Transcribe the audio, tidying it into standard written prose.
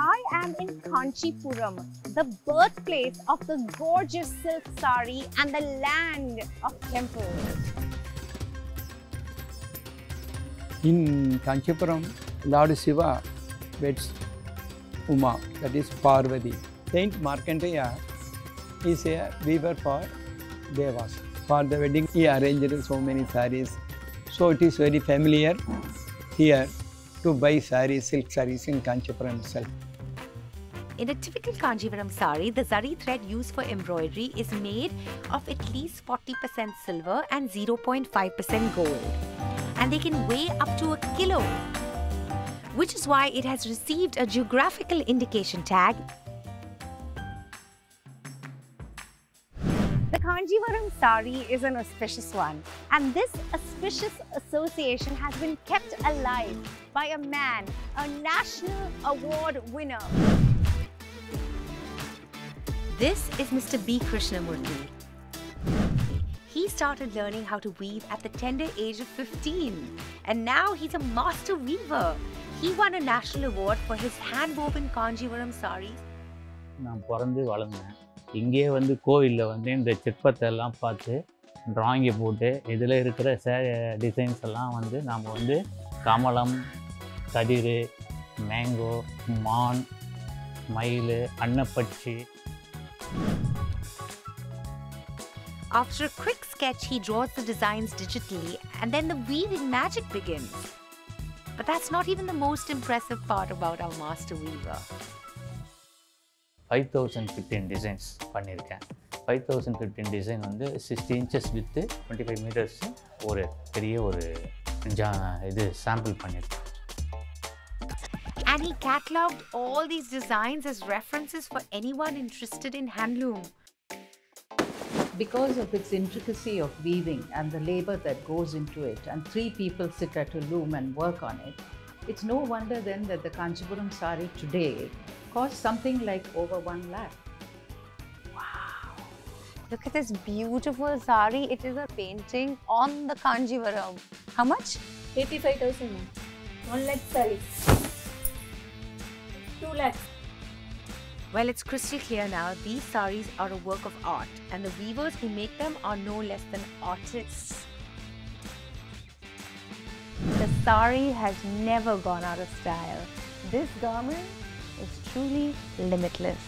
I am in Kanchipuram, the birthplace of the gorgeous silk sari and the land of temples. In Kanchipuram, Lord Shiva beds Uma, that is Parvati. Saint Markandeya is a weaver for Devas. For the wedding, he arranged so many saris. So it is very familiar here to buy saris, silk saris in Kanchipuram itself. In a typical Kanchipuram sari, the zari thread used for embroidery is made of at least 40% silver and 0.5% gold. And they can weigh up to 1 kilo, which is why it has received a geographical indication tag. The Kanchipuram sari is an auspicious one, and this auspicious association has been kept alive by a man, a national award winner. This is Mr. B. Krishnamurthy. He started learning how to weave at the tender age of 15, and now he's a master weaver. He won a national award for his hand-woven Kanchipuram saris. I'm born and raised here. I came to India. The chirpatella, drawing, designs, kamalam, kadire, mango, man, maile, annapachi. After a quick sketch, he draws the designs digitally, and then the weaving magic begins. But that's not even the most impressive part about our master weaver. 5015 designs. 5015 design on the 60 inches with 25 meters over a sample. And he catalogued all these designs as references for anyone interested in handloom. Because of its intricacy of weaving and the labor that goes into it, and 3 people sit at a loom and work on it, it's no wonder then that the Kanchipuram sari today costs something like over 1 lakh. Wow! Look at this beautiful sari. It is a painting on the Kanchipuram. How much? 85,000. 1 lakh sari. 2 lakhs. Well, it's crystal clear now, these saris are a work of art, and the weavers who make them are no less than artists. The sari has never gone out of style. This garment is truly limitless.